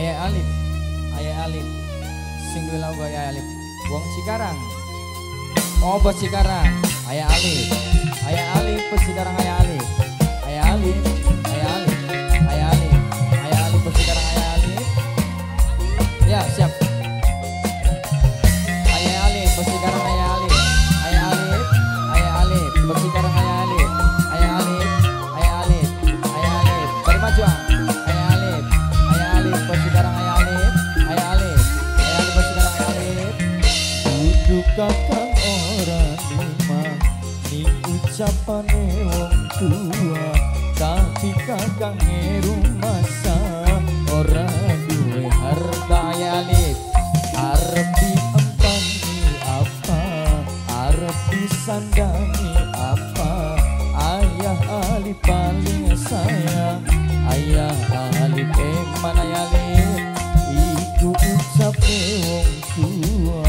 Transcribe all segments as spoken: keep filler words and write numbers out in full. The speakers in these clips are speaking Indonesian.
Ayah Alif, Ayah Alif, singgul lagu Ayah Alif, wong Cikarang, oh bos Cikarang, Ayah Alif, Ayah Alif, bos Cikarang Ayah Alif, Ayah Alif, Ayah Alif, Ayah Alif, Ayah Alif, bos Cikarang Ayah Alif, ya siap, Ayah Alif, bos Cikarang Ayah Alif, Ayah Alif, Ayah Alif, bos Cikarang Ayah Alif, Ayah Alif, Ayah Alif, Ayah Alif, bermajuan. Kakang orang lima ni ucapane wong tua, tapi kakang ngerumasa orang duwe harta. Ya Alif arep diempangi apa, arep disandangi apa, Ayah Alif paling sayang. Ayah Alif eman Ayah Alif iku ucapane wong tua.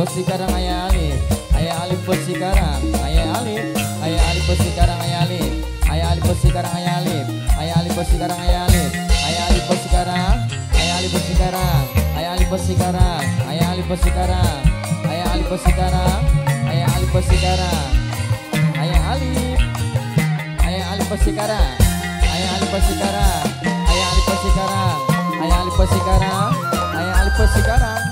Bos Cikarang Ayah Alif, Ayah Alif bos Cikarang, Ayah Alif, Ayah Alif bos Cikarang Ayah Alif, Ayah Alif bos Cikarang Ayah Alif, Ayah Alif bos Cikarang Ayah Alif, Ayah Alif bos Cikarang, Ayah Alif bos Cikarang, Ayah Alif bos Cikarang, Ayah Alif bos Cikarang, Ayah Alif bos Cikarang, Ayah Alif bos Cikarang, Ayah Alif, Ayah Alif bos Cikarang, Ayah Alif bos Cikarang, Ayah Alif bos Cikarang, Ayah Alif bos Cikarang, Ayah Alif bos Cikarang.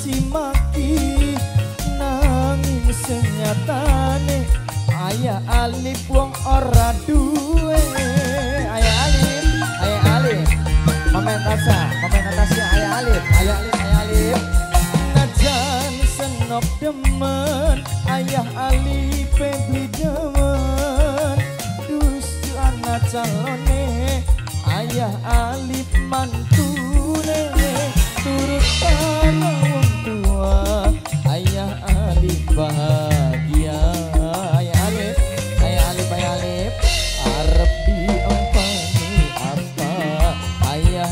Cimaki nanging senyatane Ayah Alif wong ora duwe. Ayah Alif, Ayah Alif, pemain rasa, pemain atasnya Ayah Alif, Ayah Alif, Ayah Alif, najan senop demen Ayah Alif pembeli demen dusu anak calone Ayah Alif mantune turut tanah. Ayah Alif bahagia. Ayah Alif, Ayah Alif, Ayah Alif, arep diempangi apa, Ayah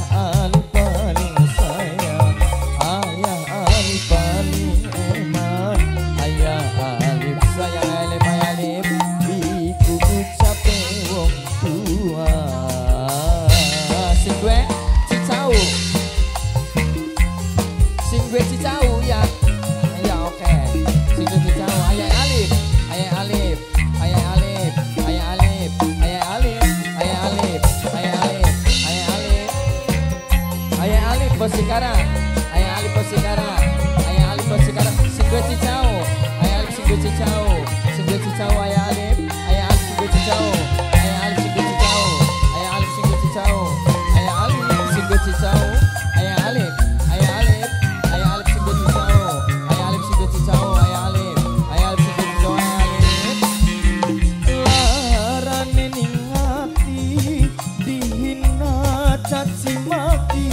Alif paling sayang, Ayah Alif paling eman, Ayah Alif sayang. Alif, Ayah Alif, iku ucape wong tua. Sing gue cicau, sing gue cicau ya. Bos Cikarang, Ayah Alif bos Cikarang, Ayah Alif bos Cikarang, singgwe cicau, Ayah Alif singgwe cicau, singgwe cicau Ayah Alif, Ayah Alif singgwe cicau, Ayah Alif singgwe cicau, Ayah Alif singgwe cicau, Ayah Alif singgwe cicau, Ayah Alif, Ayah Alif, Ayah Alif singgwe cicau, Ayah Alif singgwe cicau, Ayah Alif, Ayah Alif singgwe cicau Ayah Alif. Larane ningati dihina caci maki.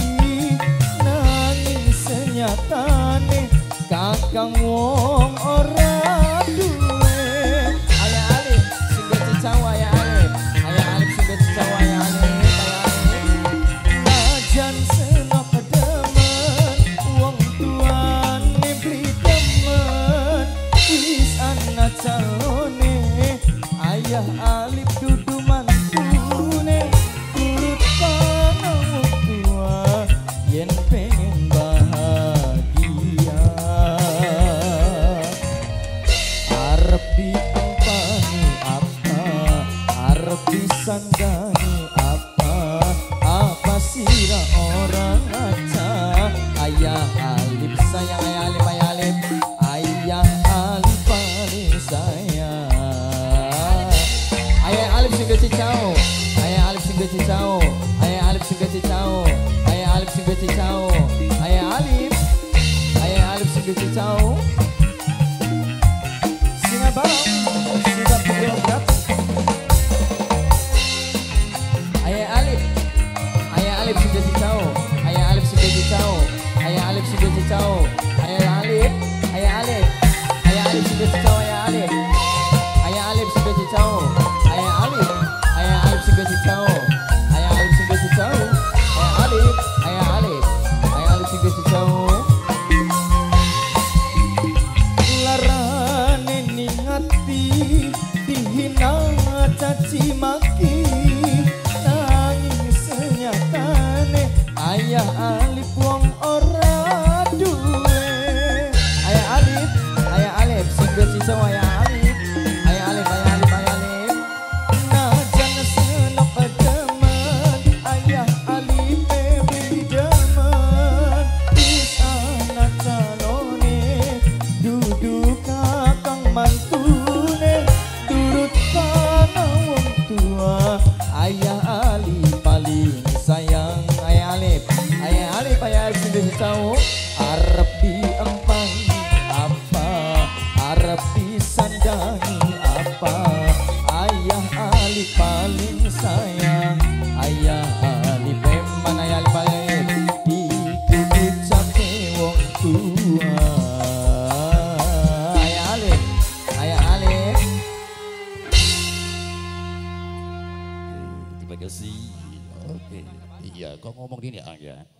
Tane kakang wong ora duwe. Ayah Alif singgwe cicau Ayah Alif, Ayah Alif singgwe cicau Ayah Alif, Ayah Alif najan senop demen wong tuane beli demen wis ana calone Ayah Alif dudu mantune urip ana wong tua yen pengen bahagia. Sandani apa, apa sira orang aja. Ayah Alif sayang, Ayah Alif, Ayah Alif, Ayah Alif paling sayang. Ayah Alif singgwe cicau, Ayah Alif singgwe cicau, Ayah Alif singgwe cicau, Ayah Alif singgwe cicau, Ayah Alif, Ayah Alif singgwe cicau. Singa barang, singa pegel. Ayah Alif singgwe cicau, Ayah Alif singgwe cicau, Ayah Alif singgwe cicau, Ayah Alif, Ayah Alif, Ayah Alif singgwe cicau Ayah Alif, Ayah Alif singgwe cicau, Ayah Alif, Ayah Alif singgwe cicau, Ayah Alif. sejauh larane ningati dihina caci maki nangis nyatane ayah alif wong ora duwe ayah alif ayah alif sing sejauh ayah alif ayah alif ayah alif ayah alif najan senok teman ayah alif beli jaman disana calone duduk kakang mantune turut tanah wong tua ayah alif paling sayang ayah alif ayah alif ayah alif sing sejauh arep diempangi apa arep disandangi apa ayah alif paling sayang ayah alif emang ayah alif paling ditutup sampe wong tua ayah alif ayah alif. Terima kasih. Oke, iya kok ngomong gini aja.